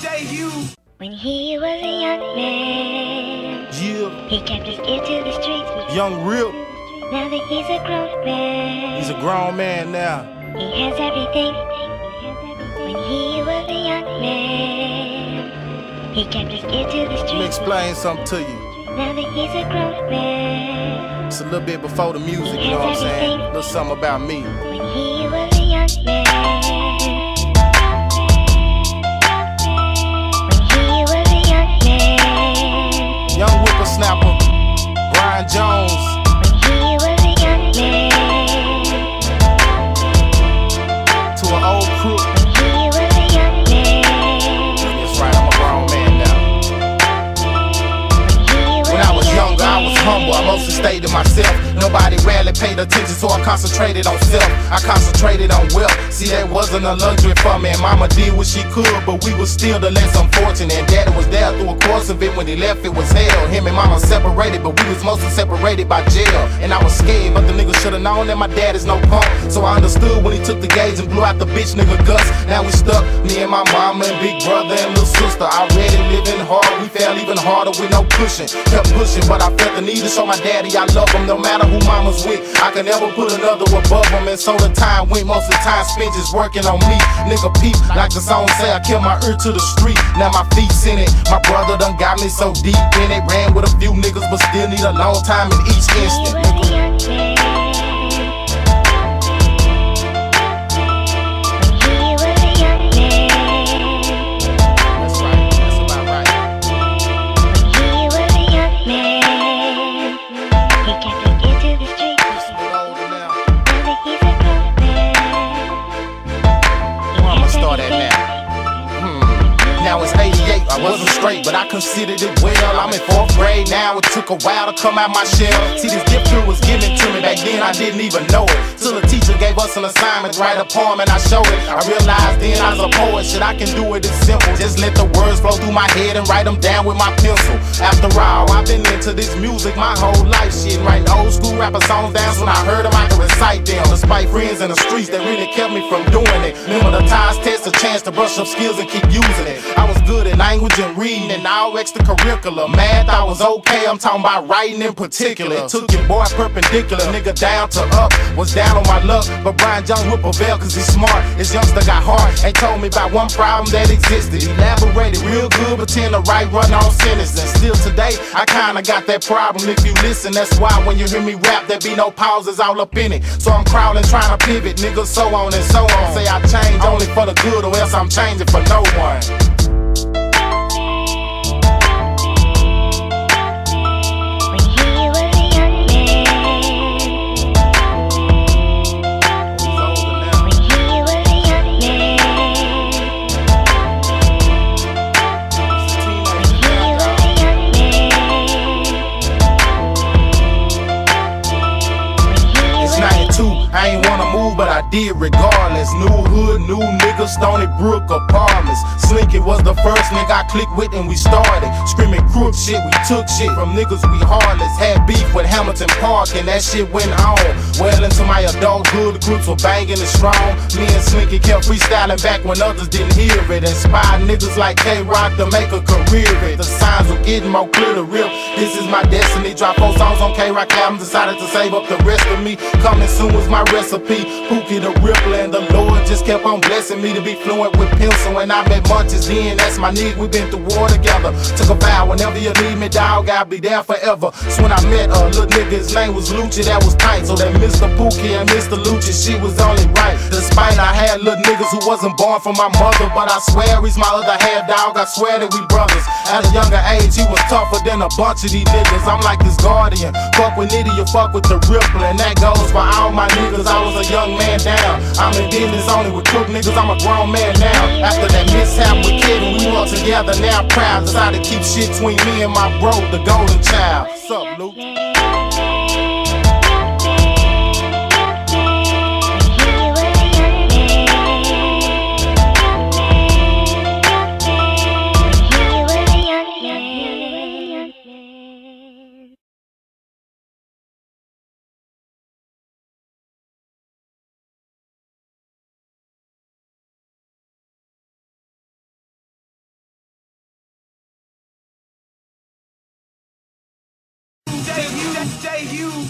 day you. When he was a young man, yeah, he kept his ear to the streets. Young Rip. Now that he's a grown man, he's a grown man now. He has everything. When he was a young man, he kept his ear to the streets. Let me explain something to you. Now that he's a grown man, it's a little bit before the music, you know what I'm saying? A little something about me. When he was a young man. Young whippersnapper, Bryce Jones. When he was a young man. To an old crook. When he was a young man. That's right, I'm a grown man now. When I was younger, I was humble. I mostly stayed to myself. Nobody rarely paid attention, so I concentrated on self. I concentrated on wealth. See, that wasn't a luxury for me. Mama did what she could, but we was still the less unfortunate. And Daddy was there through a course of it. When he left, it was hell. Him and Mama separated, but we was mostly separated by jail. And I was scared, but the nigga should've known that my dad is no punk. So I understood when he took the gauge and blew out the bitch nigga guts. Now we stuck, me and my mama and big brother and little sister. Already living hard, we fell even harder with no cushion. Kept pushing, but I felt the need to show my daddy I love him no matter who mama's with. I could never put another above him. And so the time went, most of the time spent just working on me. Nigga peep, like the song say, I kept my ear to the street. Now my feet's in it. My brother done got me so deep in it. Ran with a few niggas, but still need a long time in each instant. That's right, that's about right. He was a young man. He kept it. Now it's 88, I wasn't straight, but I considered it well. I'm in 4th grade now, it took a while to come out my shell. See, this gift here was given to me, back then I didn't even know it. Till the teacher gave us an assignment, write a poem and I showed it. I realized then I was a poet, shit I can do it, it's simple. Just let the words flow through my head and write them down with my pencil. After all, I've been into this music my whole life, shit. Writing old school rapper songs down, so when I heard them I could recite them. Despite friends in the streets, that really kept me from doing it. Remember the times, test a chance to brush up skills and keep using it. I was good at language and reading and all extracurricular. Math, I was okay, I'm talking about writing in particular. It took your boy perpendicular, nigga down to up. Was down on my luck, but Bryce Jones would prevail cause he's smart. His youngster got heart, ain't told me about one problem that existed. Elaborated real good, but tend to write run on sentences. And still today, I kinda got that problem if you listen. That's why when you hear me rap, there be no pauses all up in it. So I'm crawling, trying to pivot, nigga, so on and so on. Say I change only for the good or else I'm changing for no one. I ain't wanna move, but I did regardless. New hood, new nigga, Stony Brook apartments. Slinky was the first nigga I clicked with and we started. Screaming crook shit, we took shit from niggas we heartless. Had beef with Hamilton Park and that shit went on. Well into my adulthood, the groups were banging and strong. Me and Slinky kept freestyling back when others didn't hear it. Inspired niggas like K-Rock to make a career it. The signs were getting more clear to rip. This is my destiny. Drop 4 songs on K-Rock albums. Decided to save up the rest of me. Coming soon was my recipe, Pookie the Rippla, and the Lord just kept on blessing me to be fluent with pencil. And I met Munches in, that's my need. We've been through war together. Took a vow, whenever you need me, dog, I'll be there forever. So when I met her, little nigga, his name was Lucci, that was tight. So that Mr. Pookie and Mr. Lucci, she was only right. Despite I had little niggas who wasn't born from my mother, but I swear he's my other half, dog. I swear that we brothers. At a younger age, he was tougher than a bunch of these niggas. I'm like his guardian. Fuck with Nitty, you fuck with the Rippla, and that goes for all my niggas. Cause I was a young man down. I'm in business only with crook niggas, I'm a grown man now. After that mishap with Kevin, we all together now proud. Decided to keep shit between me and my bro, the golden child. What's up, Luke? day you